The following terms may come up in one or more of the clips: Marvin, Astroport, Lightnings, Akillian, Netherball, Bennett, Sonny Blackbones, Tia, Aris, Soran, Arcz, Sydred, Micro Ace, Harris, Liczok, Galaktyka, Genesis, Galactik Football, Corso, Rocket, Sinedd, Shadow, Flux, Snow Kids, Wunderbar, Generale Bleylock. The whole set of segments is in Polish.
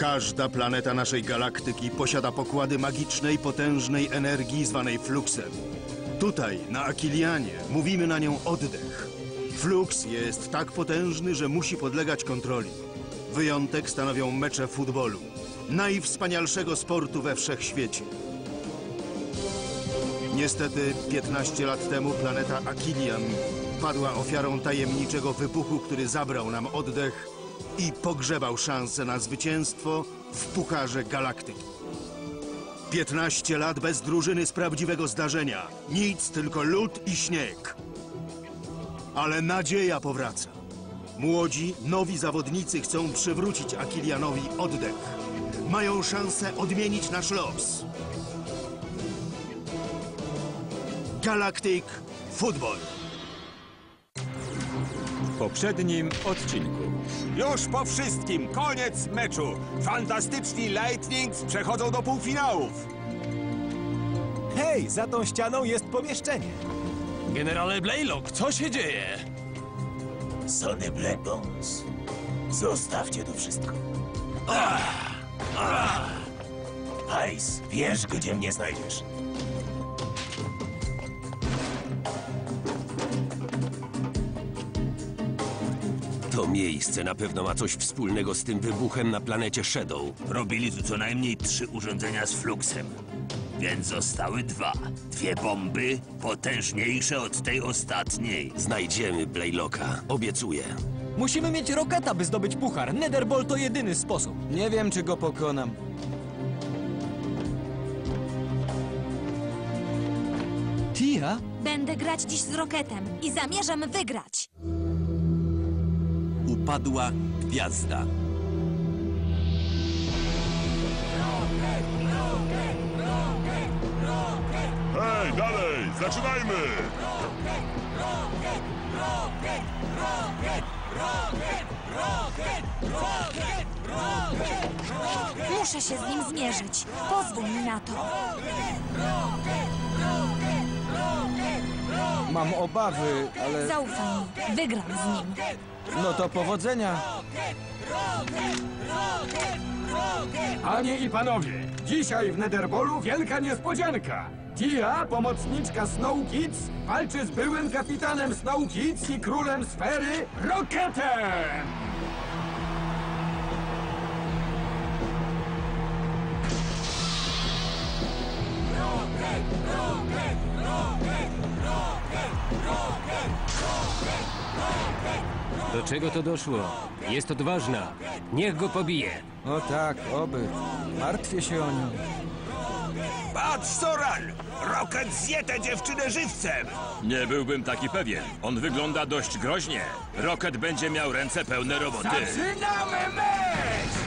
Każda planeta naszej galaktyki posiada pokłady magicznej, potężnej energii zwanej fluksem. Tutaj, na Akillianie, mówimy na nią oddech. Flux jest tak potężny, że musi podlegać kontroli. Wyjątek stanowią mecze futbolu. Najwspanialszego sportu we wszechświecie. Niestety, 15 lat temu planeta Akillian padła ofiarą tajemniczego wybuchu, który zabrał nam oddech i pogrzebał szansę na zwycięstwo w Pucharze Galaktyki. 15 lat bez drużyny z prawdziwego zdarzenia. Nic, tylko lód i śnieg. Ale nadzieja powraca. Młodzi, nowi zawodnicy chcą przywrócić Akillianowi oddech. Mają szansę odmienić nasz los. Galactic Football. W poprzednim odcinku. Już po wszystkim, koniec meczu. Fantastyczni Lightnings przechodzą do półfinałów. Hej, za tą ścianą jest pomieszczenie. Generale Bleylock, co się dzieje? Sonny Blackbones, zostawcie to wszystko. Aris, wiesz, gdzie mnie znajdziesz. To miejsce na pewno ma coś wspólnego z tym wybuchem na planecie Shadow. Robili tu co najmniej 3 urządzenia z fluksem, więc zostały 2. 2 bomby, potężniejsze od tej ostatniej. Znajdziemy Bleylocka, obiecuję. Musimy mieć Rocketa, by zdobyć puchar. Netherball to jedyny sposób. Nie wiem, czy go pokonam. Tia? Będę grać dziś z Rocketem i zamierzam wygrać. Upadła gwiazda. Hej, dalej! Zaczynajmy! Muszę się z nim zmierzyć. Pozwól mi na to. Mam obawy, ale... Zaufaj mi. Wygram z nim. No to powodzenia. Panie i panowie, dzisiaj w Netherballu wielka niespodzianka. Tia, pomocniczka Snow Kids, walczy z byłym kapitanem Snow Kids i królem sfery Rocketem! Rocket, Rocket, Rocket, Rocket, Rocket, Rocket, Rocket. Do czego to doszło? Jest odważna. Niech go pobije. O tak, oby. Martwię się o nią. Patrz, Soran! Rocket zje tę dziewczynę żywcem! Nie byłbym taki pewien. On wygląda dość groźnie. Rocket będzie miał ręce pełne roboty. Zaczynamy mecz!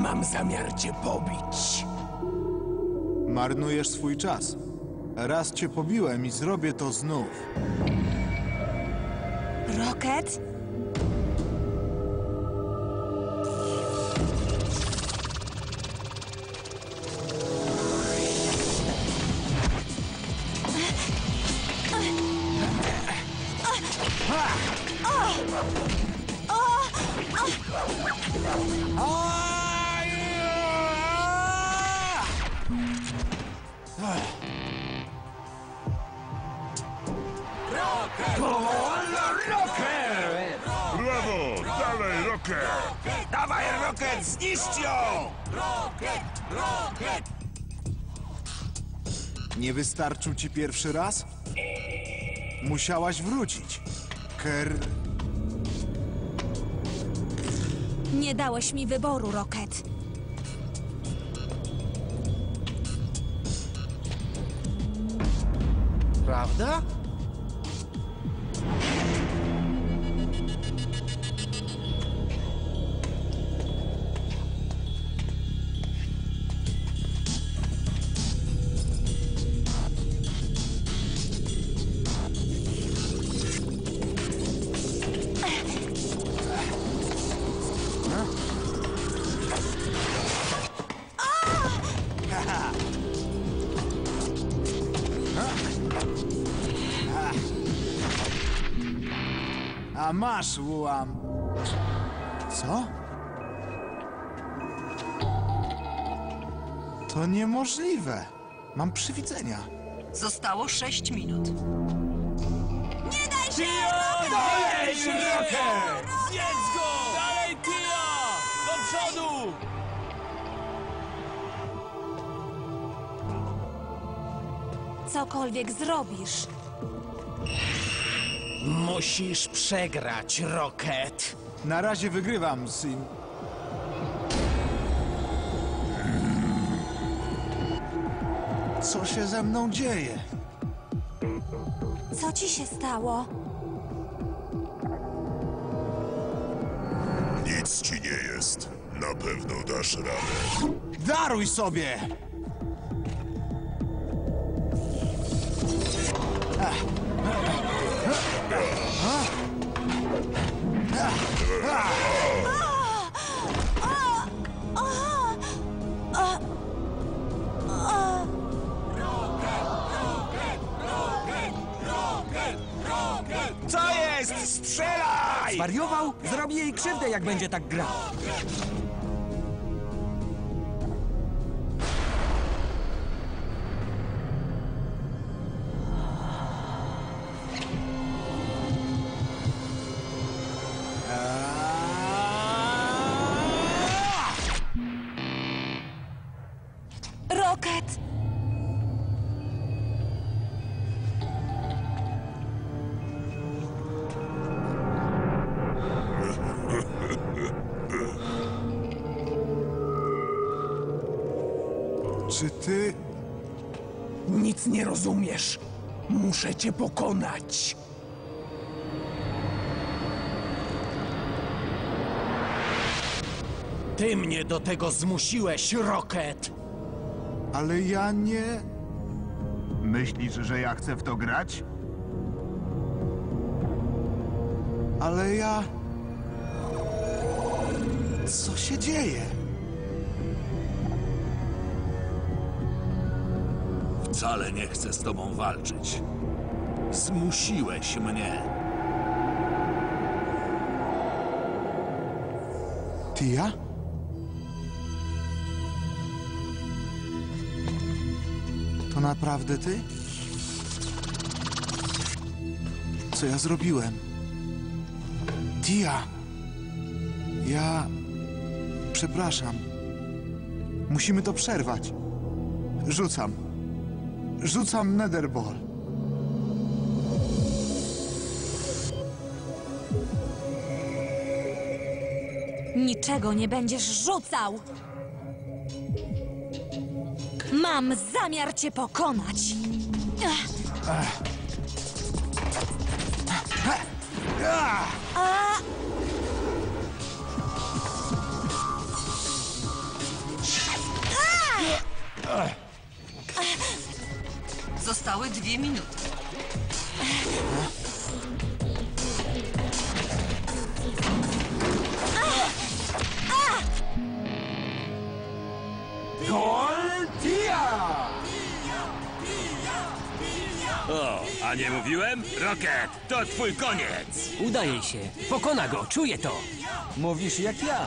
Mam zamiar cię pobić. Marnujesz swój czas. Raz cię pobiłem i zrobię to znów. Rocket? Dawaj, Rocket, zniszcz ją! Rocket, Rocket! Nie wystarczył ci pierwszy raz? Musiałaś wrócić. Nie dałeś mi wyboru, Rocket. Prawda? A masz łam. Co? To niemożliwe. Mam przywidzenia. Zostało 6 minut. Nie daj się! Rocket! Dalej się, Rocket! Zjedz go! Dalej, Tia! Do przodu! Cokolwiek zrobisz. Musisz przegrać, Rocket. Na razie wygrywam, syn. Co się ze mną dzieje? Co ci się stało? Nic ci nie jest. Na pewno dasz radę. Daruj sobie! Co jest? Strzelaj! Zwariował? Zrobi jej krzywdę, jak będzie tak grał. Rocket! Czy ty... Nic nie rozumiesz. Muszę cię pokonać. Ty mnie do tego zmusiłeś, Rocket! Ale ja nie... Myślisz, że ja chcę w to grać? Ale ja... Co się dzieje? Wcale nie chcę z tobą walczyć. Zmusiłeś mnie. Tia? To naprawdę ty? Co ja zrobiłem? Tia! Ja... Przepraszam. Musimy to przerwać. Rzucam. Rzucam Netherball. Niczego nie będziesz rzucał! Mam zamiar cię pokonać! Zostały 2 minuty. O, a nie mówiłem? Rocket, to twój koniec! Udaje się. Pokona go, czuję to. Mówisz jak ja.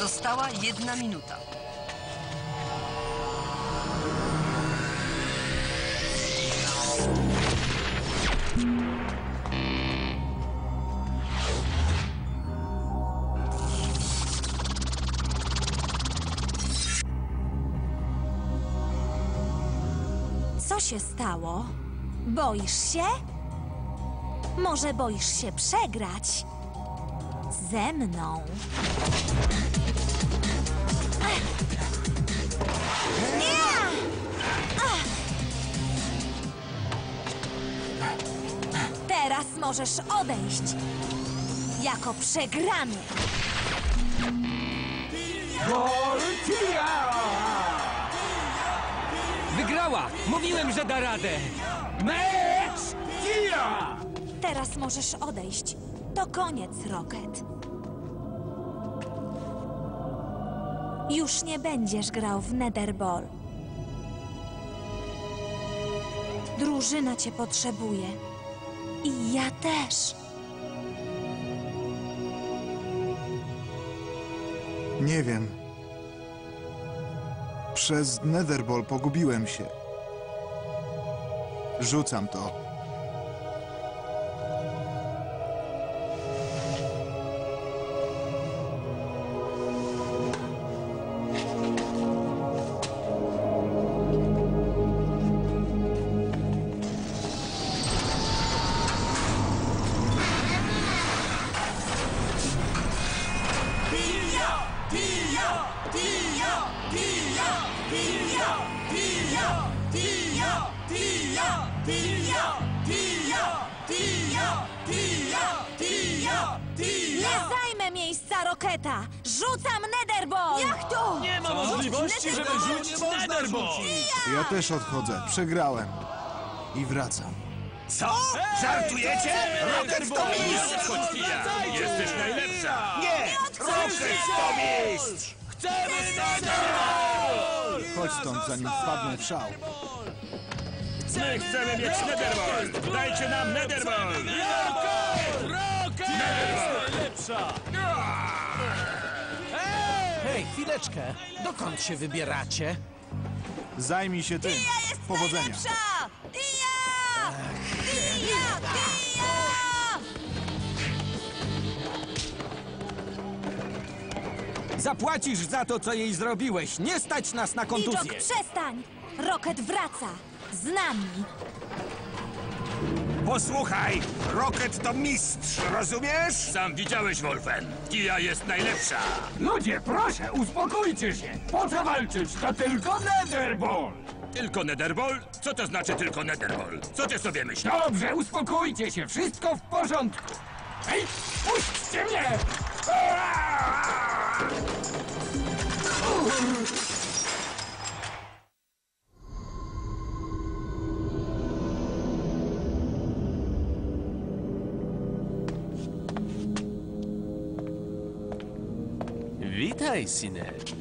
Została 1 minuta. Co się stało? Boisz się? Może boisz się przegrać? Ze mną. Teraz możesz odejść jako przegrany. Gol Tia! Wygrała! Mówiłem, że da radę! Mecz Tia! Teraz możesz odejść. To koniec, Rocket. Już nie będziesz grał w Netherball. Drużyna cię potrzebuje. I ja też. Nie wiem. Przez Netherball pogubiłem się. Rzucam to. Też odchodzę. Przegrałem. I wracam. Co? Żartujecie? Rocket to mistrz! Jesteś najlepsza! Nie! Rocket to mistrz! Chcemy Netherball! Chodź stąd, zanim wpadną w szał. My chcemy mieć Netherball! Dajcie nam Netherball! Rocket! Rocket! Najlepsza! Hej, chwileczkę. Dokąd się wybieracie? Zajmij się tym. Tia jest powodzenia. Najlepsza! Tia! Tia! Tia! Zapłacisz za to, co jej zrobiłeś. Nie stać nas na kontuzję. Liczok, przestań! Rocket wraca. Z nami. Posłuchaj, Rocket to mistrz, rozumiesz? Sam widziałeś, Wolfen. Tia jest najlepsza. Ludzie, proszę, uspokójcie się. Po co walczyć? To tylko Netherball. Tylko Netherball? Co to znaczy tylko Netherball? Co ty sobie myślisz? Dobrze, uspokójcie się. Wszystko w porządku. Ej, puśćcie mnie! Witaj, Sinedd.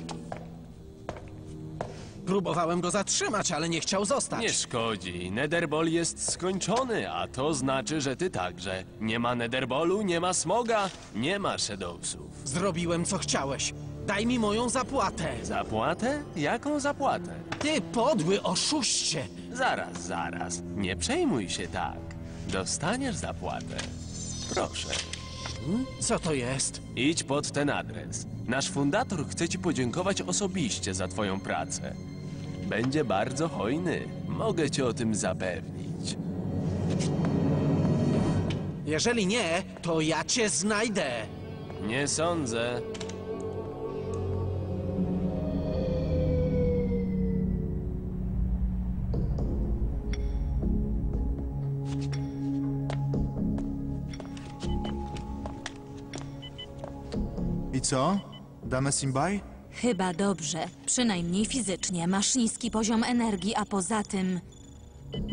Próbowałem go zatrzymać, ale nie chciał zostać. Nie szkodzi. Netherball jest skończony, a to znaczy, że ty także. Nie ma Netherballu, nie ma smoga, nie ma Shadowsów. Zrobiłem, co chciałeś. Daj mi moją zapłatę. Zapłatę? Jaką zapłatę? Ty podły oszuście! Zaraz, zaraz. Nie przejmuj się tak. Dostaniesz zapłatę. Proszę. Co to jest? Idź pod ten adres. Nasz fundator chce ci podziękować osobiście za twoją pracę. Będzie bardzo hojny. Mogę cię o tym zapewnić. Jeżeli nie, to ja cię znajdę. Nie sądzę. Co? Damy Simbaj? Chyba dobrze. Przynajmniej fizycznie. Masz niski poziom energii, a poza tym...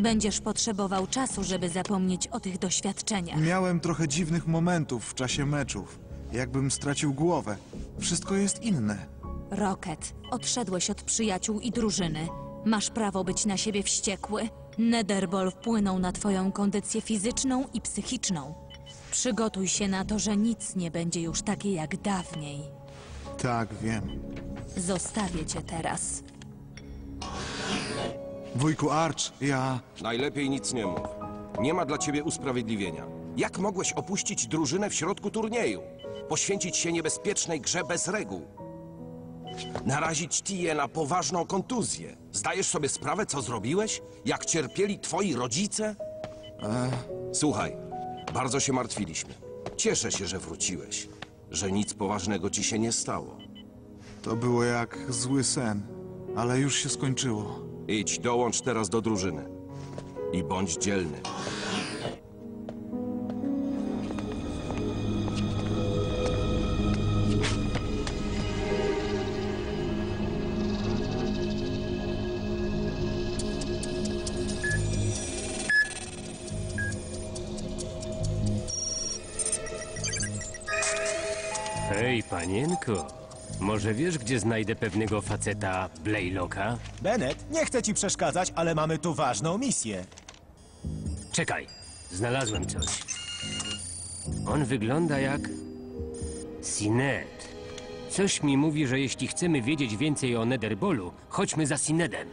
będziesz potrzebował czasu, żeby zapomnieć o tych doświadczeniach. Miałem trochę dziwnych momentów w czasie meczów. Jakbym stracił głowę. Wszystko jest inne. Rocket, odszedłeś od przyjaciół i drużyny. Masz prawo być na siebie wściekły. Netherball wpłynął na twoją kondycję fizyczną i psychiczną. Przygotuj się na to, że nic nie będzie już takie jak dawniej. Tak, wiem. Zostawię cię teraz. Wujku Arcz, ja... Najlepiej nic nie mów. Nie ma dla ciebie usprawiedliwienia. Jak mogłeś opuścić drużynę w środku turnieju? Poświęcić się niebezpiecznej grze bez reguł? Narazić Tię na poważną kontuzję? Zdajesz sobie sprawę, co zrobiłeś? Jak cierpieli twoi rodzice? Słuchaj. Bardzo się martwiliśmy. Cieszę się, że wróciłeś. Że nic poważnego ci się nie stało. To było jak zły sen, ale już się skończyło. Idź, dołącz teraz do drużyny. I bądź dzielny. Oj, panienko, może wiesz, gdzie znajdę pewnego faceta Bleylocka? Bennett, nie chcę ci przeszkadzać, ale mamy tu ważną misję. Czekaj, znalazłem coś. On wygląda jak... Sinedd. Coś mi mówi, że jeśli chcemy wiedzieć więcej o Netherballu, chodźmy za Sineddem.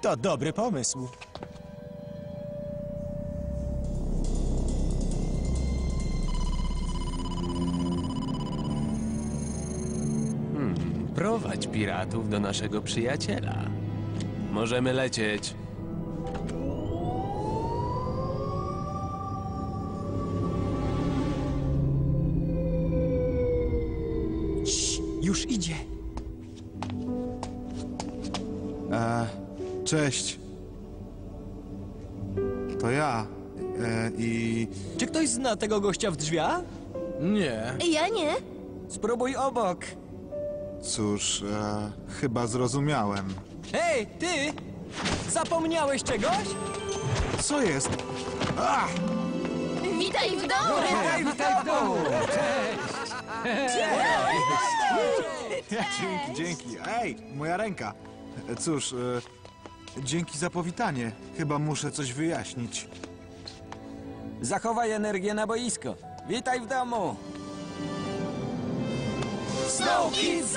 To dobry pomysł. Prowadź piratów do naszego przyjaciela. Możemy lecieć. Cii, już idzie. Cześć. To ja. I... Czy ktoś zna tego gościa w drzwiach? Nie. Ja nie. Spróbuj obok. Cóż, chyba zrozumiałem. Hej, ty! Zapomniałeś czegoś? Co jest? Ach! Witaj w domu! Hej, witaj w domu! Cześć! Cześć! Dzięki. Ej, moja ręka. Cóż, dzięki za powitanie. Chyba muszę coś wyjaśnić. Zachowaj energię na boisko. Witaj w domu! Snow Kids!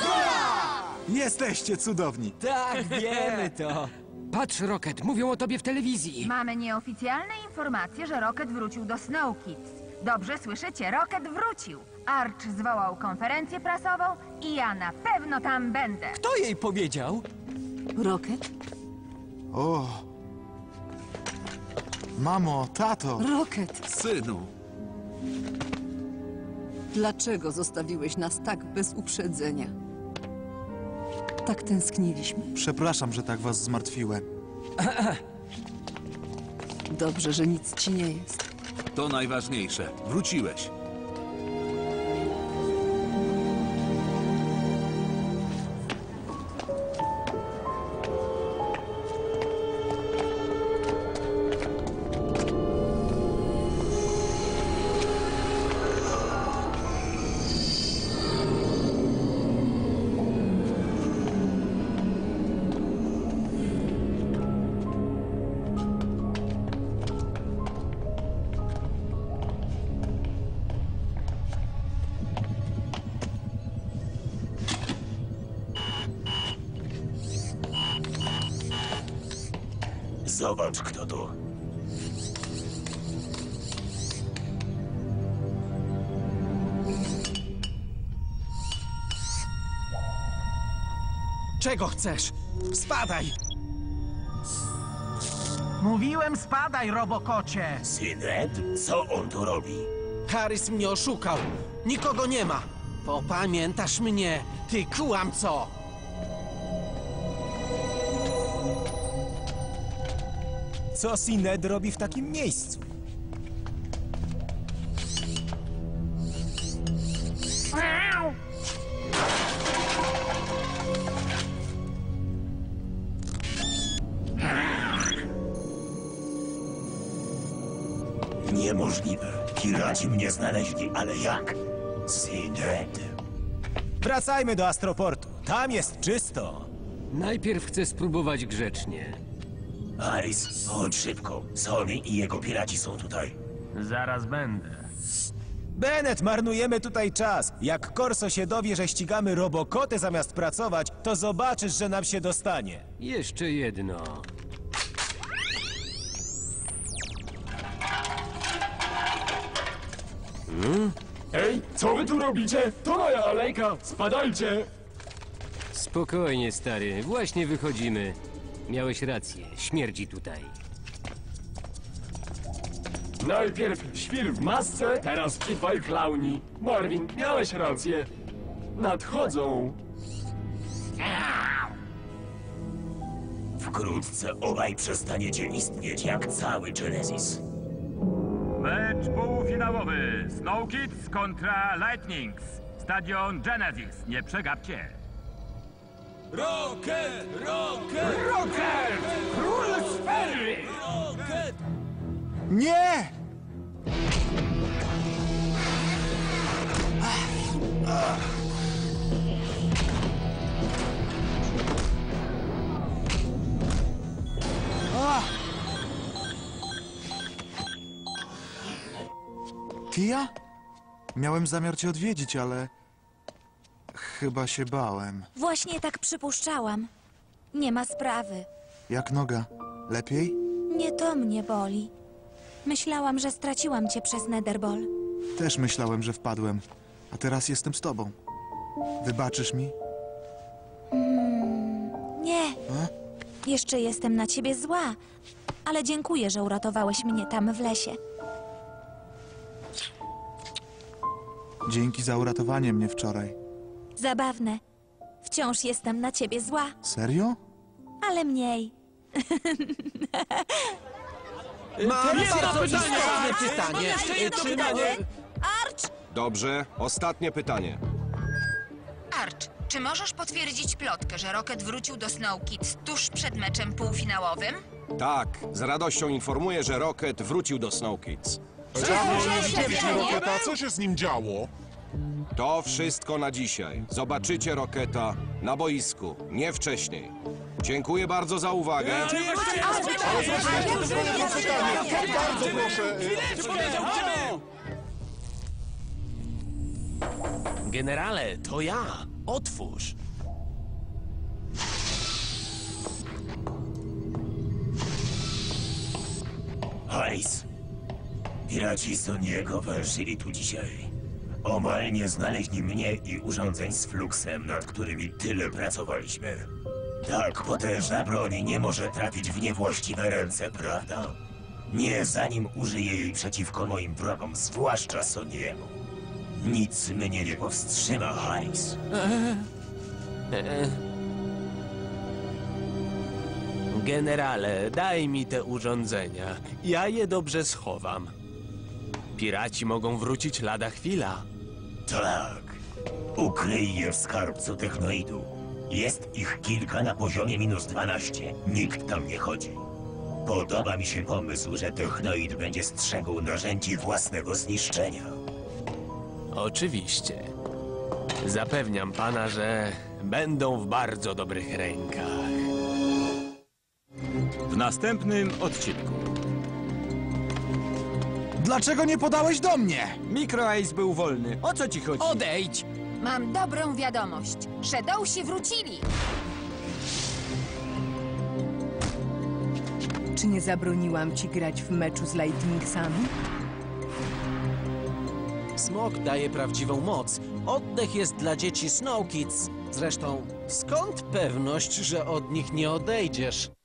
Jesteście cudowni! Tak, wiemy to! Patrz, Rocket, mówią o tobie w telewizji! Mamy nieoficjalne informacje, że Rocket wrócił do Snow Kids. Dobrze słyszycie, Rocket wrócił! Arcz zwołał konferencję prasową i ja na pewno tam będę! Kto jej powiedział? Rocket? O! Mamo, tato! Rocket! Synu! Dlaczego zostawiłeś nas tak bez uprzedzenia? Tak tęskniliśmy. Przepraszam, że tak was zmartwiłem. Dobrze, że nic ci nie jest. To najważniejsze. Wróciłeś. Zobacz, kto tu. Czego chcesz? Spadaj! Mówiłem, spadaj, robokocie! Sydred? Co on tu robi? Harris mnie oszukał. Nikogo nie ma. Popamiętasz mnie, ty kłamco! Co Sinedd robi w takim miejscu? Niemożliwe. Piraci mnie znaleźli, ale jak? Sinedd. Wracajmy do Astroportu. Tam jest czysto. Najpierw chcę spróbować grzecznie. Aris, chodź szybko. Sonny i jego piraci są tutaj. Zaraz będę. Bennett, marnujemy tutaj czas. Jak Corso się dowie, że ścigamy robokotę zamiast pracować, to zobaczysz, że nam się dostanie. Jeszcze jedno. Ej, co wy tu robicie? To moja alejka! Spadajcie! Spokojnie, stary. Właśnie wychodzimy. Miałeś rację. Śmierdzi tutaj. Najpierw świr w masce, teraz kifaj klauni. Marvin, miałeś rację. Nadchodzą. Wkrótce obaj przestaniecie istnieć jak cały Genesis. Mecz półfinałowy. Snow Kids kontra Lightnings. Stadion Genesis. Nie przegapcie. Rocket! Rocket! Rocket! Król Sfery! Rocket! Nie! Tia? Miałem zamiar cię odwiedzić, ale... chyba się bałem. Właśnie tak przypuszczałam. Nie ma sprawy. Jak noga? Lepiej? Nie, to mnie boli. Myślałam, że straciłam cię przez Netherball. Też myślałem, że wpadłem. A teraz jestem z tobą. Wybaczysz mi? Nie. A? Jeszcze jestem na ciebie zła. Ale dziękuję, że uratowałeś mnie tam w lesie. Dzięki za uratowanie mnie wczoraj. Zabawne. Wciąż jestem na ciebie zła. Serio? Ale mniej. Mam bardzo istotne pytanie. Arcz! Dobrze, ostatnie pytanie. Arcz, czy możesz potwierdzić plotkę, że Rocket wrócił do Snow Kids tuż przed meczem półfinałowym? Tak, z radością informuję, że Rocket wrócił do Snow Kids. Co się z nim działo? To wszystko na dzisiaj. Zobaczycie Rocketa na boisku, nie wcześniej. Dziękuję bardzo za uwagę. Bardzo proszę. Generale, to ja. Otwórz. Hajs. Piraci Soniego wężyli tu dzisiaj. Omal nie znaleźli mnie i urządzeń z fluksem, nad którymi tyle pracowaliśmy. Tak potężna broń nie może trafić w niewłaściwe ręce, prawda? Nie, zanim użyję jej przeciwko moim wrogom, zwłaszcza Soniemu. Nic mnie nie powstrzyma, Harris. Generale, daj mi te urządzenia. Ja je dobrze schowam. Piraci mogą wrócić lada chwila. Tak. Ukryj je w skarbcu technoidu. Jest ich kilka na poziomie -12. Nikt tam nie chodzi. Podoba mi się pomysł, że technoid będzie strzegł narzędzi własnego zniszczenia. Oczywiście. Zapewniam pana, że będą w bardzo dobrych rękach. W następnym odcinku. Dlaczego nie podałeś do mnie? Micro Ace był wolny. O co ci chodzi? Odejdź! Mam dobrą wiadomość. Shadowsi wrócili. Czy nie zabroniłam ci grać w meczu z Lightningsami? Smok daje prawdziwą moc. Oddech jest dla dzieci Snow Kids. Zresztą, skąd pewność, że od nich nie odejdziesz?